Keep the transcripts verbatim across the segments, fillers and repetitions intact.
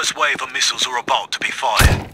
first wave of missiles are about to be fired.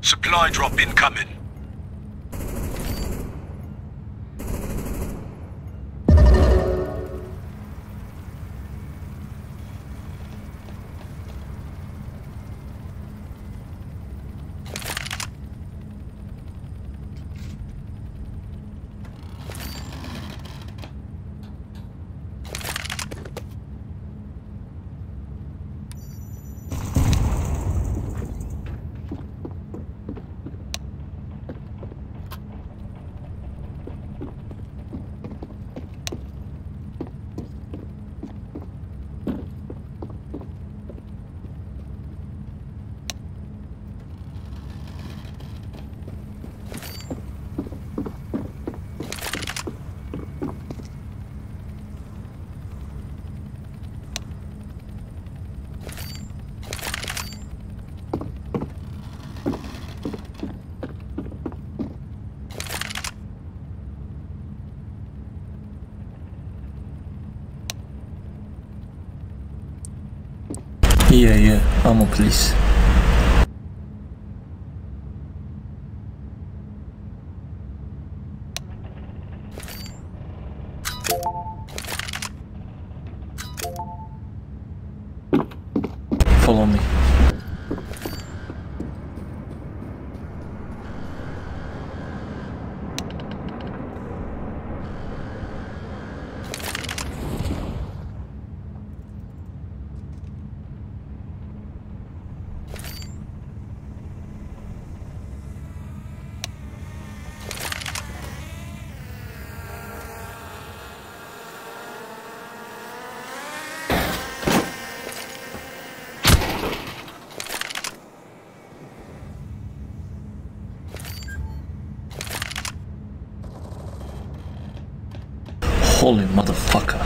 Supply drop incoming. Yeah, yeah, ammo please. Follow me. Holy motherfucker.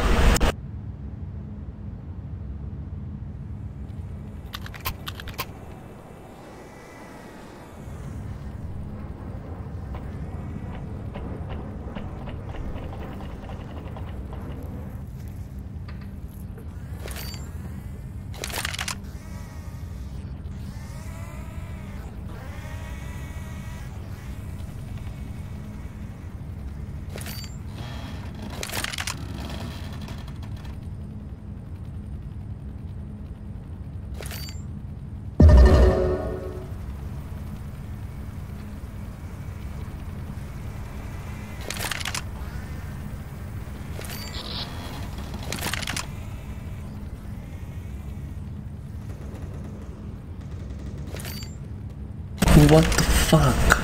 What the fuck?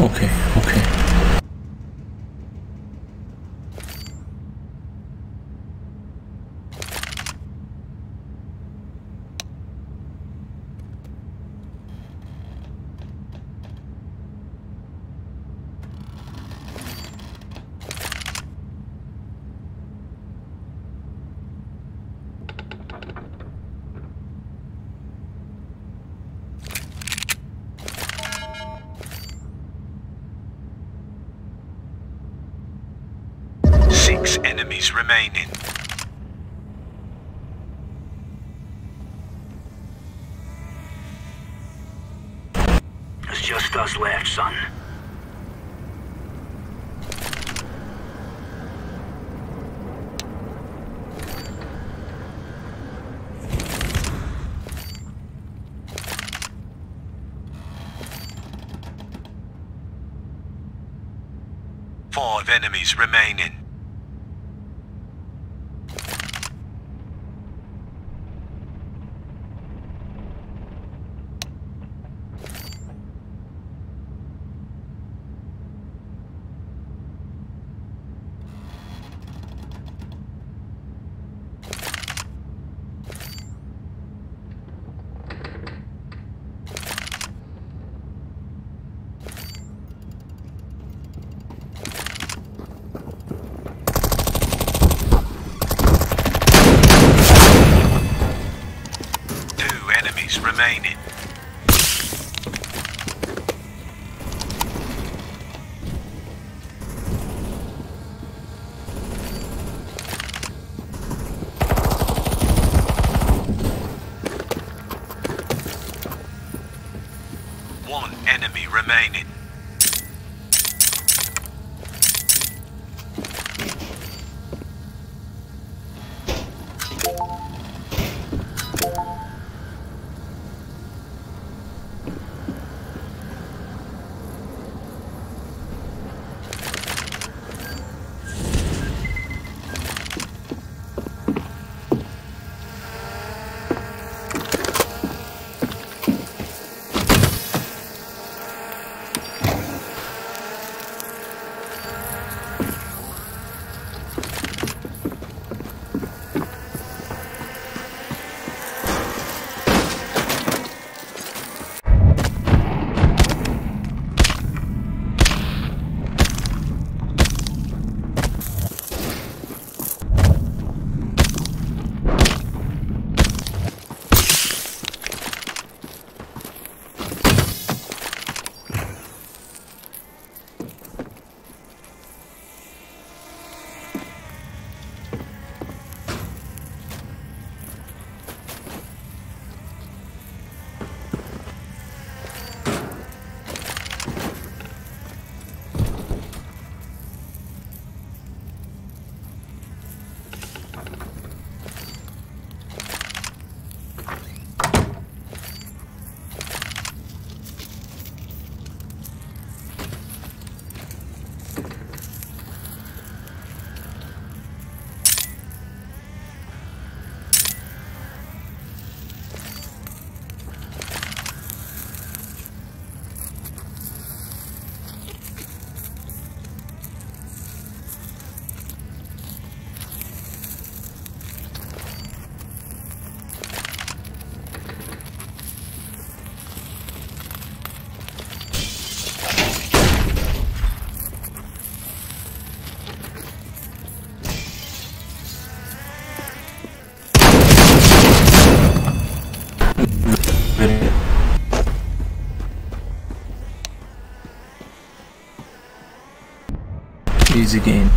Okay, okay. Six enemies remaining. There's just us left, son. Five enemies remaining. Remaining. One enemy remaining. the game.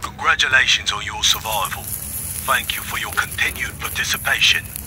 Congratulations on your survival. Thank you for your continued participation.